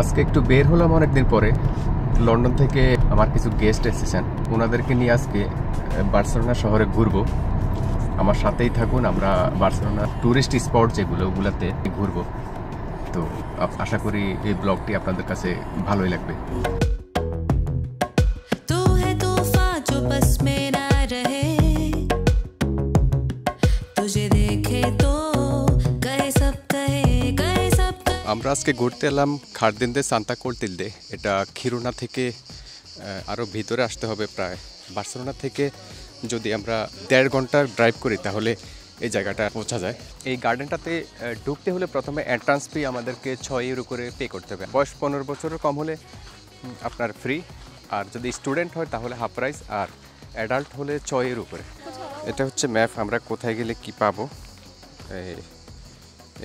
आज के एक बेर हलम अनेक दिन पर लंडन থেকে আমার কিছু গেস্ট এসেছেন ওনাদেরকে নিয়ে আজকে বার্সেলোনা শহরে ঘুরবো আমার সাথেই থাকুন আমরা বার্সেলোনা টুরিস্ট স্পট যেগুলো ওগুলাতে ঘুরবো তো আশা করি এই ব্লগটি আপনাদের কাছে ভালোই লাগবে तू है तूफान जो बस में ना रहे तुझे देखे तो कहे सब कहे আমরা আজকে ঘুরতে এলাম খারদিন্দে সান্তা ক্লোতিলদে এটা খিরোনা থেকে আরও ভিতরে আসতে হবে প্রায় বার্সেলোনা থেকে যদি আমরা দেড় ঘন্টা ড্রাইভ করি তাহলে এই জায়গাটা পৌঁছা যায় এই গার্ডেনটাতে ঢুকতে হলে প্রথমে এন্ট্রান্স ফি আমাদেরকে 6 ইউরো করে পে করতে হবে বয়স 15 বছরের কম হলে আপনার ফ্রি আর যদি স্টুডেন্ট হয় তাহলে হাফ প্রাইস আর অ্যাডাল্ট হলে 6 ইউরো করে এটা হচ্ছে ম্যাপ আমরা কোথায় গেলে কী পাবো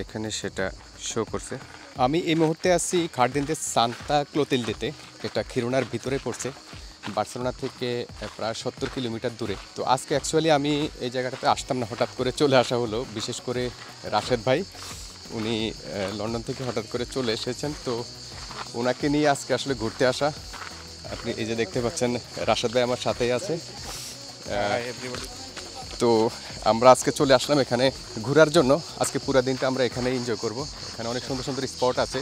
এখানে সেটা শো করছে আমি এই মুহূর্তে আছি খারদিন্দে সান্তা ক্লোতিলদেতে এটা খিরোনার ভিতরে পড়ছে বার্সেলোনা থেকে প্রায় 70 কিলোমিটার দূরে তো আজকে অ্যাকচুয়ালি আমি এই জায়গাটাতে আসতাম না হঠাৎ করে চলে আসা হলো বিশেষ করে রাশেদ ভাই উনি লন্ডন থেকে হঠাৎ করে চলে এসেছেন তো ওনাকে নিয়ে আজকে আসলে ঘুরতে আসা আপনি এই যে দেখতে পাচ্ছেন রাশেদ ভাই আমার সাথেই আছে তো আমরা আজকে চলে আসলাম এখানে ঘোরার জন্য আজকে পুরো দিনটা আমরা এখানে এনজয় করব এখানে অনেক সুন্দর সুন্দর স্পট আছে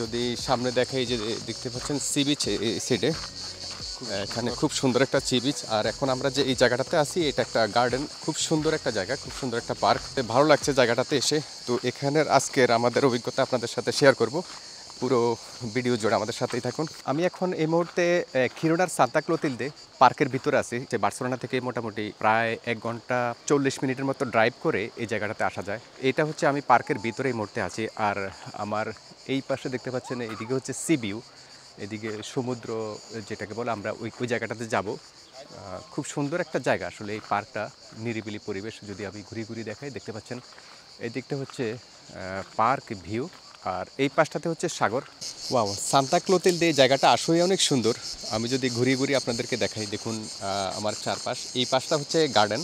যদি সামনে দেখাই যে দেখতে পাচ্ছেন সি বিচ সাইডে এখানে খুব সুন্দর একটা সি বিচ আর এখন আমরা যে এই জায়গাটাতে আছি এটা একটা গার্ডেন খুব সুন্দর একটা জায়গা খুব সুন্দর একটা পার্ক ভালো লাগছে জায়গাটাতে এসে তো এখানের আজকের আমাদের অভিজ্ঞতা আপনাদের সাথে শেয়ার করব পুরো ভিডিও জোড়া আমাদের সাথেই থাকুন আমি এখন এই মুহূর্তে খিরোনার সান্তা ক্লোতিলদে পার্কের ভিতরে আছি যে বার্সেলোনা থেকে মোটামুটি প্রায় 1 ঘন্টা 40 মিনিটের মতো ড্রাইভ করে এই জায়গাটাতে আসা যায় এটা হচ্ছে আমি পার্কের ভিতরে এই মুহূর্তে আছি আর আমার এই পাশে দেখতে পাচ্ছেন এদিকে হচ্ছে সি ভিউ এদিকে সমুদ্র যেটাকে বলে আমরা ওই জায়গাটাতে যাব খুব সুন্দর একটা জায়গা আসলে এই পার্কটা নিরিবিলি পরিবেশ যদি আমি ঘুরে ঘুরে দেখাই দেখতে পাচ্ছেন এদিকটা হচ্ছে পার্ক ভিউ আর এই পাশটাতে হচ্ছে সাগর ওয়াও সান্তা ক্লোতিলদে জায়গাটা আসলেই অনেক সুন্দর আমি যদি ঘুরিয়ে ঘুরিয়ে আপনাদেরকে দেখাই দেখুন আমার চারপাশ এই পাশটা হচ্ছে গার্ডেন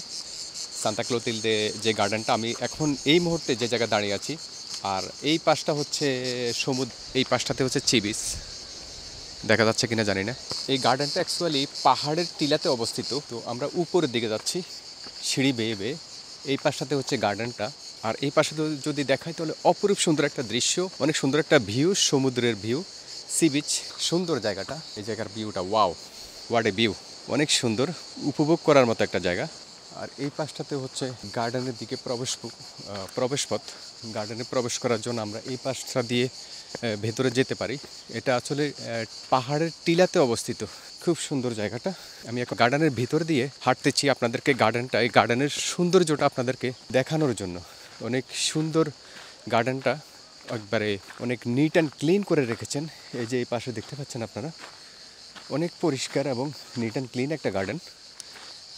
সান্তা ক্লোতিলদে যে গার্ডেনটা আমি এখন এই মুহূর্তে যে জায়গায় দাঁড়িয়ে আছি আর এই পাশটা হচ্ছে সমুদ্র এই পাশটাতে হচ্ছে সি বিচ দেখা যাচ্ছে কিনা জানি না এই গার্ডেনটা অ্যাকচুয়ালি পাহাড়ের টিলাতে অবস্থিত তো আমরা উপরের দিকে যাচ্ছি সিঁড়ি বেয়ে বেয়ে এই পাশটাতে হচ্ছে গার্ডেনটা আর এই পাশে যদি দেখাই তাহলে অপরূপ সুন্দর একটা দৃশ্য অনেক সুন্দর একটা ভিউ সমুদ্রের ভিউ সি বিচ সুন্দর জায়গাটা এই জায়গার ভিউটা ওয়াও হোয়াট এ ভিউ অনেক সুন্দর উপভোগ করার মতো একটা জায়গা আর এই পাশটাতে হচ্ছে গার্ডেনের দিকে প্রবেশপথ গার্ডেনে প্রবেশ করার জন্য আমরা এই পাশটা দিয়ে ভেতরে যেতে পারি এটা আসলে পাহাড়ের টিলাতে অবস্থিত খুব সুন্দর জায়গাটা আমি এখন গার্ডেনের ভিতর দিয়ে হাঁটতেছি আপনাদেরকে গার্ডেনটা এই গার্ডেনের সৌন্দর্যটা আপনাদেরকে দেখানোর জন্য অনেক সুন্দর গার্ডেনটা একবারে অনেক নিট অ্যান্ড ক্লিন করে রেখেছেন এই যে এই পাশে দেখতে পাচ্ছেন আপনারা অনেক পরিষ্কার এবং নিট অ্যান্ড ক্লিন একটা গার্ডেন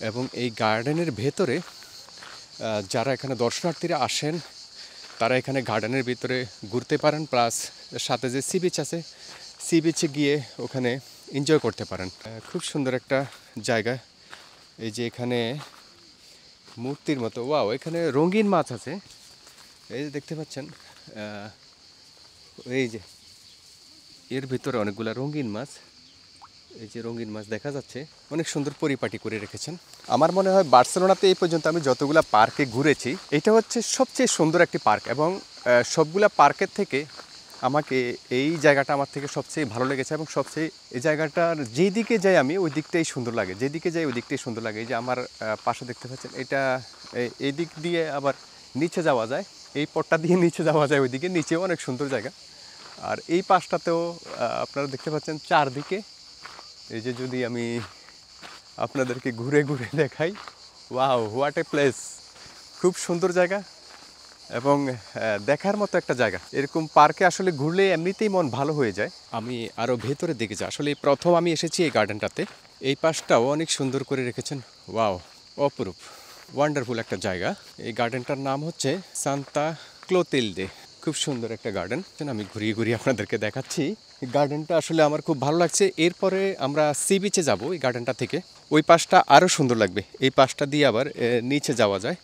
এবং এই গার্ডেনের ভেতরে যারা এখানে দর্শনার্থীরা আসেন তারা এখানে গার্ডেনের ভিতরে ঘুরতে পারেন প্লাস সাথে যে সি বিচ আছে সি বিচে গিয়ে ওখানে এনজয় করতে পারেন খুব সুন্দর একটা জায়গা এই যে এখানে মূর্তির মতো ওয়াও এখানে রঙিন মাছ আছে এই যে দেখতে পাচ্ছেন এই যে এর ভিতরে অনেকগুলো রঙিন মাছ এই যে রঙিন মাছ দেখা যাচ্ছে অনেক সুন্দর পরিপাটি করে রেখেছেন আমার মনে হয় বার্সেলোনাতে এই পর্যন্ত আমি যতগুলো পার্কে ঘুরেছি এটা হচ্ছে সবচেয়ে সুন্দর একটি পার্ক এবং সবগুলা পার্কের থেকে আমাকে এই জায়গাটা আমার থেকে সবচেয়ে ভালো লেগেছে এবং সবচেয়ে এই জায়গাটার যেদিকে যাই আমি ওই দিকটাই সুন্দর লাগে যেদিকে যাই ওই দিকটাই সুন্দর লাগে এই যে আমার পাশে দেখতে পাচ্ছেন এটা এই দিক দিয়ে আবার নিচে যাওয়া যায় এই পথটা দিয়ে নিচে যাওয়া যায় ওইদিকে নিচেও অনেক সুন্দর জায়গা আর এই পাশটাতেও আপনারা দেখতে পাচ্ছেন চারদিকে এই যে যদি আমি আপনাদেরকে ঘুরে ঘুরে দেখাই ওয়াও হোয়াট এ প্লেস খুব সুন্দর জায়গা এবং দেখার মতো একটা জায়গা এরকম পার্কে আসলে ঘুরলে এমনিতেই মন ভালো হয়ে যায় আমি আরও ভেতরে দেখেছি আসলে প্রথম আমি এসেছি এই গার্ডেনটাতে এই পাশটাও অনেক সুন্দর করে রেখেছেন ওয়াও অপরূপ ওয়ান্ডারফুল একটা জায়গা এই গার্ডেনটার নাম হচ্ছে সান্তা ক্লোতিলদে খুব সুন্দর একটা গার্ডেন আমি ঘুরিয়ে ঘুরিয়ে আপনাদেরকে দেখাচ্ছি এই গার্ডেনটা আসলে আমার খুব ভালো লাগছে এরপরে আমরা সি বিচে যাবো এই গার্ডেনটা থেকে ওই পাশটা আরও সুন্দর লাগবে এই পাশটা দিয়ে আবার নিচে যাওয়া যায়